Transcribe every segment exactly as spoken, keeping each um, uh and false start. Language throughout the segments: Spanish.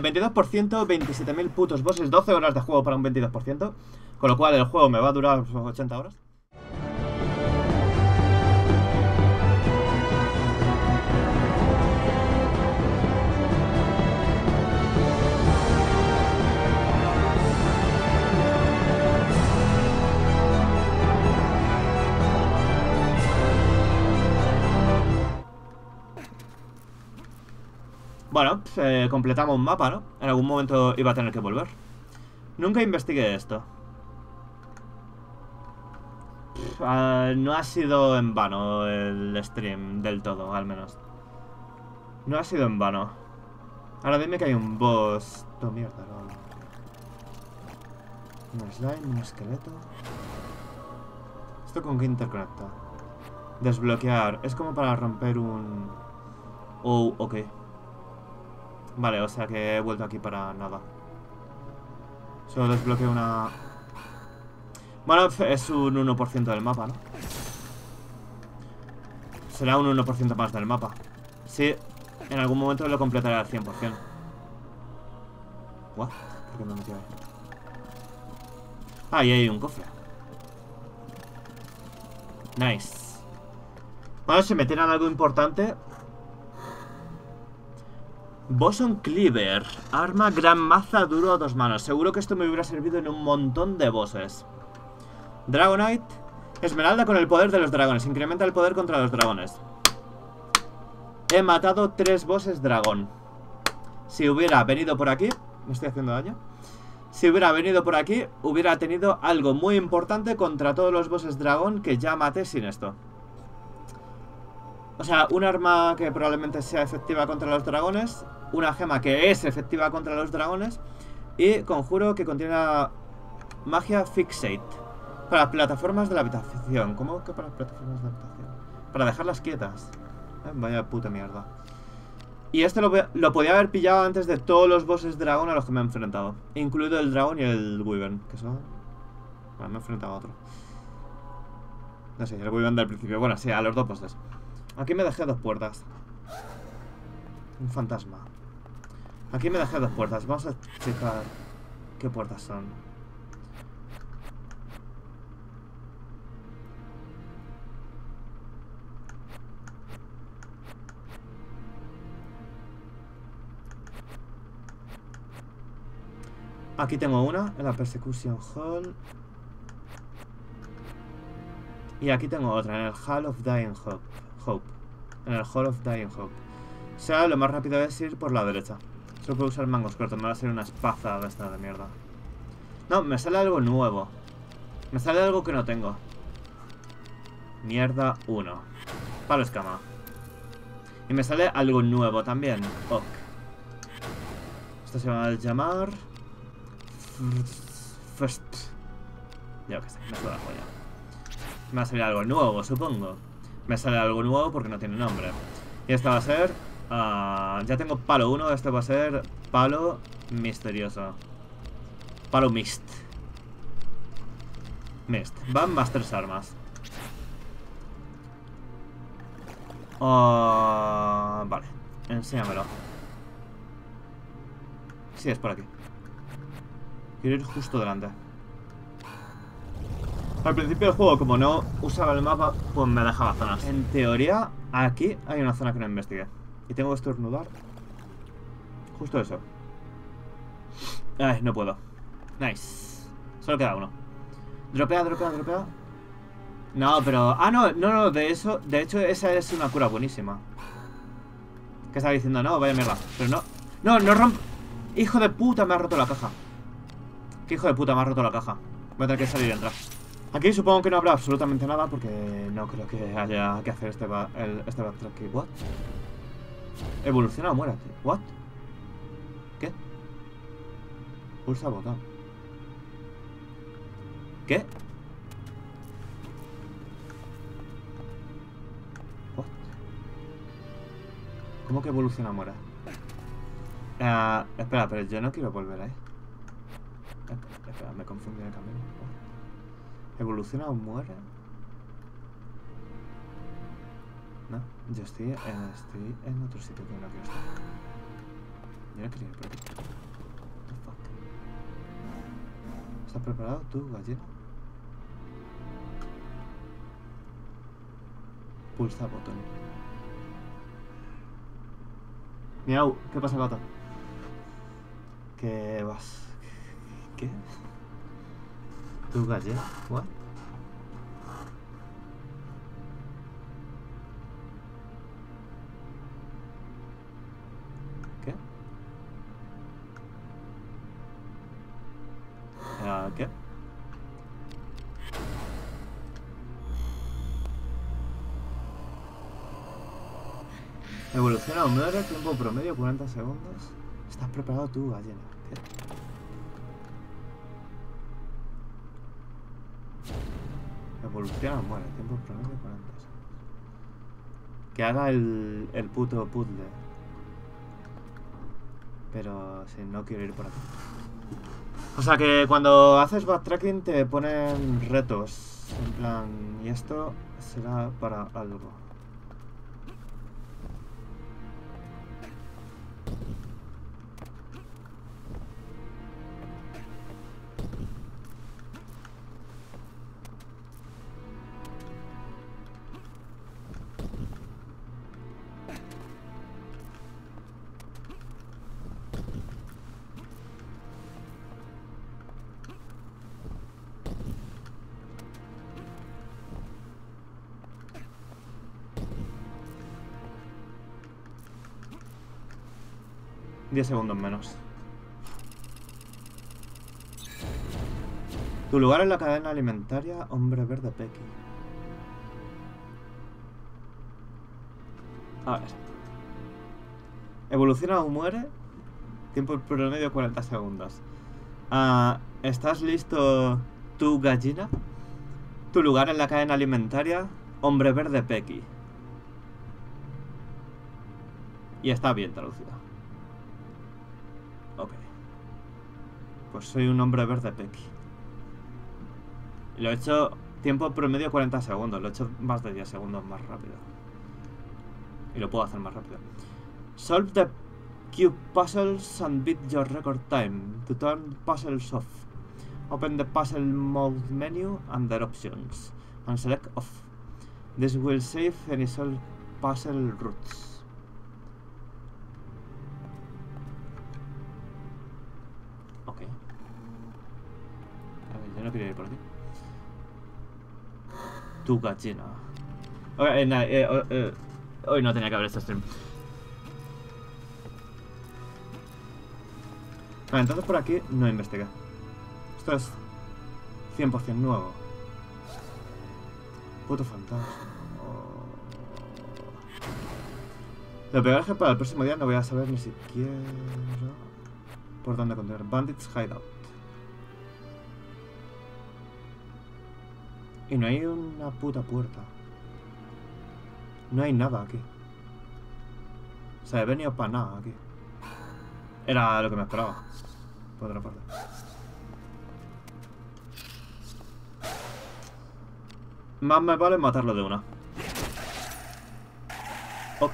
Eh, veintidós por ciento, veintisiete mil putos bosses, doce horas de juego para un veintidós por ciento. Con lo cual el juego me va a durar ochenta horas. Bueno, pues, eh, completamos un mapa, ¿no? En algún momento iba a tener que volver. Nunca investigué esto. Pff, uh, no ha sido en vano el stream del todo, al menos. No ha sido en vano. Ahora dime que hay un boss. Oh, mierda, no. Un slime, un esqueleto. ¿Esto con qué interconecta? Desbloquear. Es como para romper un... Oh, ok. Vale, o sea que he vuelto aquí para nada. Solo desbloqueo una... Bueno, es un uno por ciento del mapa, ¿no? Será un uno por ciento más del mapa. Sí, en algún momento lo completaré al cien por cien. ¿What? ¿Por qué me metí ahí? Ah, y hay un cofre. Nice. Bueno, si me tiran algo importante... Boson Cleaver, arma gran maza duro a dos manos. Seguro que esto me hubiera servido en un montón de bosses. Dragonite, esmeralda con el poder de los dragones. Incrementa el poder contra los dragones. He matado tres bosses dragón. Si hubiera venido por aquí... ¿Me estoy haciendo daño? Si hubiera venido por aquí, hubiera tenido algo muy importante contra todos los bosses dragón que ya maté sin esto. O sea, un arma que probablemente sea efectiva contra los dragones, una gema que es efectiva contra los dragones, y conjuro que contiene magia Fixate para plataformas de la habitación. ¿Cómo que para plataformas de la habitación? Para dejarlas quietas. Eh, vaya puta mierda. Y esto lo, lo podía haber pillado antes de todos los bosses dragón a los que me he enfrentado, incluido el dragón y el wyvern, que son... Bueno, me he enfrentado a otro. No sé, el wyvern del principio. Bueno, sí, a los dos bosses. Aquí me dejé dos puertas. Un fantasma. Aquí me dejé dos puertas. Vamos a checar qué puertas son. Aquí tengo una, en la Persecution Hall. Y aquí tengo otra, en el Hall of Dying Hope. Hope. En el Hall of Dying Hope. O sea, lo más rápido es ir por la derecha. Solo puedo usar mangos cortos. Me va a salir una espaza de esta de mierda. No, me sale algo nuevo. Me sale algo que no tengo. Mierda uno. Palo escama. Y me sale algo nuevo también. Ok. Esto se va a llamar... First. Ya que sé, me suda la joya. Me va a salir algo nuevo, supongo. Me sale algo nuevo porque no tiene nombre. Y esta va a ser... Uh, ya tengo palo uno, este va a ser palo misterioso. Palo mist. Mist. Van más tres armas. Uh, vale, enséñamelo. Sí, es por aquí. Quiero ir justo delante. Al principio del juego, como no usaba el mapa, pues me dejaba zonas. En teoría, aquí hay una zona que no investigué. Y tengo que estornudar. Justo eso. Ay, no puedo. Nice. Solo queda uno. Dropea, dropea, dropea. No, pero... Ah, no, no, no, de eso... De hecho, esa es una cura buenísima. ¿Qué estaba diciendo? No, vaya mierda. Pero no... No, no romp... Hijo de puta, me ha roto la caja. ¿Qué hijo de puta me ha roto la caja? Voy a tener que salir y entrar. Aquí supongo que no habrá absolutamente nada porque no creo que haya que hacer este, ba el, este backtrack aquí. ¿What? Evoluciona o muérate. ¿What? ¿Qué? Pulsa botón. ¿Qué? ¿What? ¿Cómo que evoluciona o muera? Uh, espera, pero yo no quiero volver ahí. Espera, espera, me confundí en el camino. ¿Evoluciona o muere? No, yo estoy en, estoy en otro sitio que no quiero estar. Tienes que seguir por aquí. ¿Estás preparado tú, gallero? Pulsa el botón. Miau, ¿qué pasa, gata? ¿Qué vas? ¿Qué? ¿Tú, gallero? ¿What? ¿Qué? Evoluciona un metro, tiempo promedio, cuarenta segundos. ¿Estás preparado tú, gallina? ¿Qué? Evoluciona, muere, tiempo promedio, cuarenta segundos. Que haga el, el puto puzzle. Pero si no quiero ir por aquí. O sea que cuando haces backtracking te ponen retos, en plan, y esto será para algo. diez segundos menos. Tu lugar en la cadena alimentaria, hombre verde Pequi. A ver. Evoluciona o muere. Tiempo promedio cuarenta segundos. Ah, ¿estás listo tú, gallina? Tu lugar en la cadena alimentaria, hombre verde Pequi. Y está bien traducido. Ok. Pues soy un hombre verde Pequi. Lo he hecho tiempo promedio cuarenta segundos. Lo he hecho más de diez segundos más rápido. Y lo puedo hacer más rápido. Solve the cube puzzles and beat your record time. To turn puzzles off. Open the puzzle mode menu and their options. And select off. This will save any solved puzzle routes. No quería ir por aquí. Tu gallina. Okay, eh, eh, eh, eh, hoy no tenía que haber este stream. Vale, entonces por aquí no investiga. Esto es cien por cien nuevo. Puto fantasma. Oh. Lo peor es que para el próximo día no voy a saber ni siquiera por dónde continuar. Bandits Hideout. Y no hay una puta puerta. No hay nada aquí. O sea, he venido para nada aquí. Era lo que me esperaba. Por otra parte. Más me vale matarlo de una. Oh.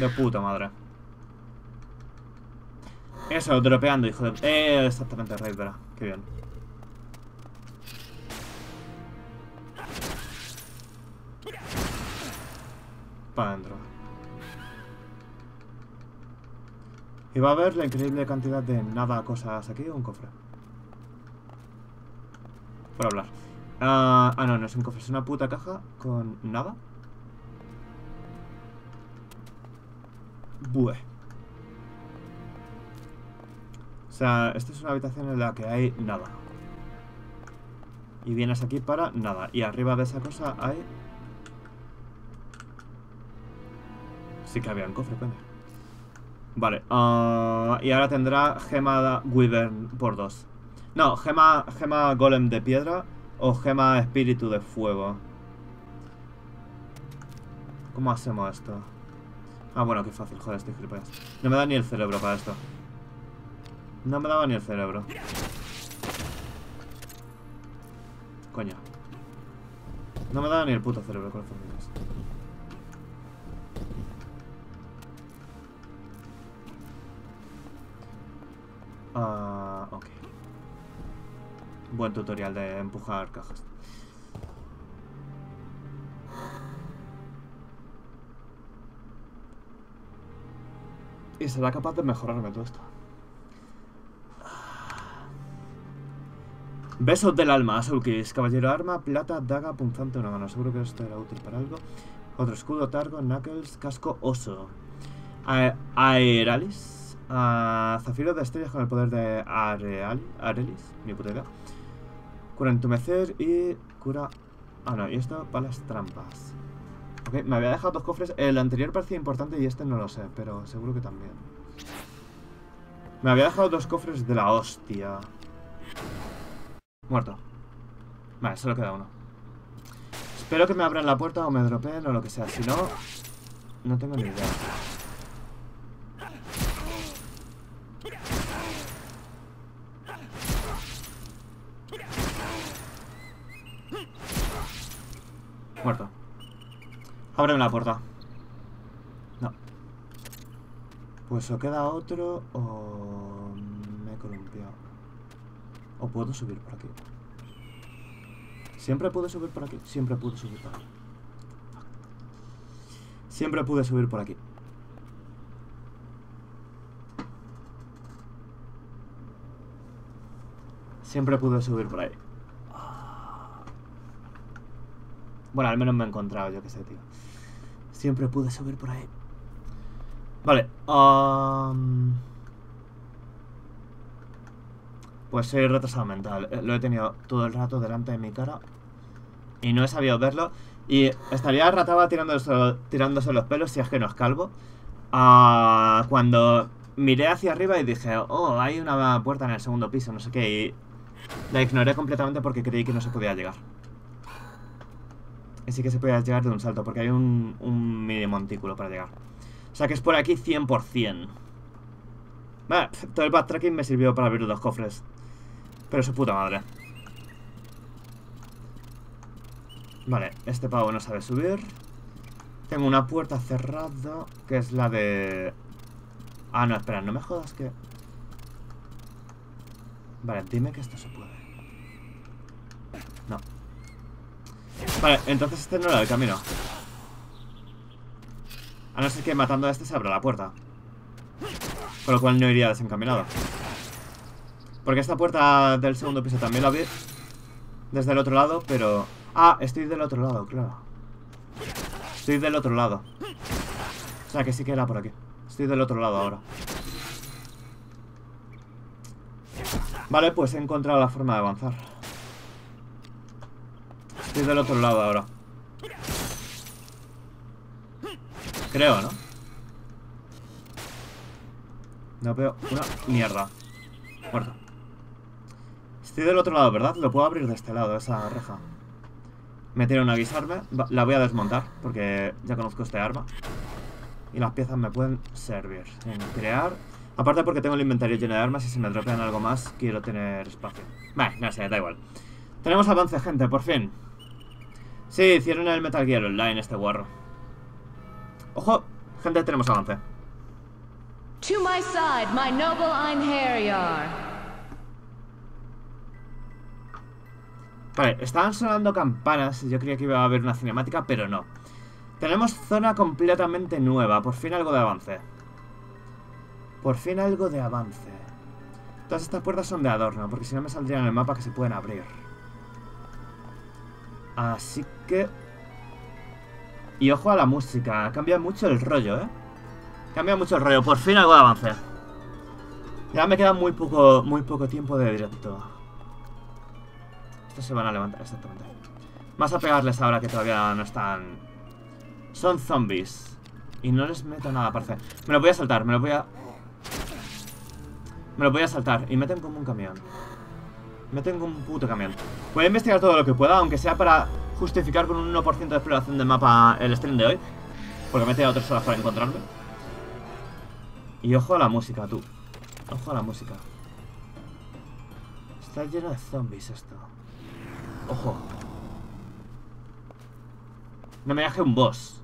De puta madre. Eso, dropeando, hijo de... Eh, exactamente, Raid, verá. Qué bien. Para adentro. Y va a haber la increíble cantidad de nada, cosas aquí, o un cofre. Por hablar. Uh, ah, no, no es un cofre, es una puta caja con nada. Bueh. O sea, esta es una habitación en la que hay nada. Y vienes aquí para nada. Y arriba de esa cosa hay... Sí que había un cofre, coño. Vale. Uh, y ahora tendrá gema Wyvern por dos. No, gema, gema Golem de piedra o gema Espíritu de fuego. ¿Cómo hacemos esto? Ah, bueno, qué fácil. Joder, estoy gilipollas. No me da ni el cerebro para esto. No me daba ni el cerebro. Coño. No me da ni el puto cerebro con las hormigas. Ah, uh, ok. Buen tutorial de empujar cajas. Y será capaz de mejorarme todo esto. Besos del alma, Asulkis. Caballero, arma, plata, daga, punzante, una mano. Seguro que esto era útil para algo. Otro escudo, targo, knuckles, casco, oso. A Aeralis. A Zafiro de estrellas con el poder de Areali Arelis. Mi putera. Cura entumecer y cura... Ah, no. Y esto para las trampas. Ok, me había dejado dos cofres. El anterior parecía importante y este no lo sé, pero seguro que también. Me había dejado dos cofres de la hostia. Muerto. Vale, solo queda uno. Espero que me abran la puerta o me dropeen o lo que sea. Si no, no tengo ni idea. Muerto. Ábreme la puerta. No. Pues o queda otro o me he columpiado. ¿O puedo subir por aquí? Siempre pude subir por aquí. Siempre pude subir por aquí. Siempre pude subir por aquí. Siempre pude subir por ahí. Bueno, al menos me he encontrado, yo qué sé, tío. Siempre pude subir por ahí. Vale. Um... Pues soy retrasado mental. Lo he tenido todo el rato delante de mi cara y no he sabido verlo. Y estaría rataba tirándose, tirándose los pelos si es que no es calvo. Uh, cuando miré hacia arriba y dije, oh, hay una puerta en el segundo piso, no sé qué. Y la ignoré completamente porque creí que no se podía llegar. Y sí que se podía llegar de un salto porque hay un, un mini montículo para llegar. O sea que es por aquí cien por cien. Vale, todo el backtracking me sirvió para abrir dos cofres. Pero su puta madre. Vale, este pavo no sabe subir. Tengo una puerta cerrada, que es la de... Ah, no, espera, no me jodas que... Vale, dime que esto se puede. No. Vale, entonces este no era el camino. A no ser que matando a este se abra la puerta. Con lo cual no iría desencaminado. Porque esta puerta del segundo piso también la vi desde el otro lado, pero... Ah, estoy del otro lado, claro. Estoy del otro lado. O sea que sí que era por aquí. Estoy del otro lado ahora. Vale, pues he encontrado la forma de avanzar. Estoy del otro lado ahora. Creo, ¿no? No veo una mierda. Muerto. Estoy del otro lado, ¿verdad? Lo puedo abrir de este lado, esa reja. Me tienen a avisarme. La voy a desmontar, porque ya conozco este arma. Y las piezas me pueden servir. Crear. Aparte porque tengo el inventario lleno de armas y si me dropean algo más, quiero tener espacio. Vale, no sé, da igual. Tenemos avance, gente, por fin. Sí, hicieron el Metal Gear Online este guarro. Ojo, gente, tenemos avance. To my side, my noble Einherjar. Vale, estaban sonando campanas y yo creía que iba a haber una cinemática, pero no. Tenemos zona completamente nueva. Por fin algo de avance. Por fin algo de avance. Todas estas puertas son de adorno, porque si no me saldría en el mapa que se pueden abrir. Así que... Y ojo a la música. Cambia mucho el rollo, ¿eh? Cambia mucho el rollo, por fin algo de avance. Ya me queda muy poco muy poco tiempo de directo. Estos se van a levantar, exactamente. Vas a pegarles ahora que todavía no están... Son zombies. Y no les meto nada, parece. Me lo voy a saltar, me lo voy a... Me lo voy a saltar. Y meten como un camión. Meten como un puto camión. Voy a investigar todo lo que pueda, aunque sea para justificar con un uno por ciento de exploración de mapa el stream de hoy. Porque me he tirado tres horas para encontrarme. Y ojo a la música, tú. Ojo a la música. Está lleno de zombies esto. Ojo. No me deje un boss.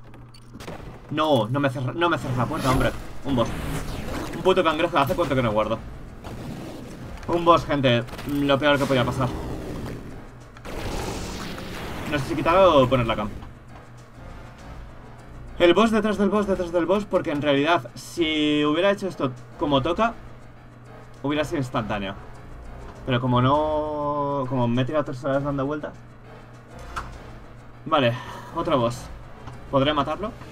No, no me cerra, no me cerra la puerta, hombre. Un boss. Un puto cangrejo, hace cuánto que no guardo. Un boss, gente. Lo peor que podía pasar. No sé si quitar o poner la cam. El boss detrás del boss detrás del boss, porque en realidad si hubiera hecho esto como toca, hubiera sido instantáneo. Pero como no... como me he tirado tres horas dando vueltas. Vale, otro boss. ¿Podré matarlo?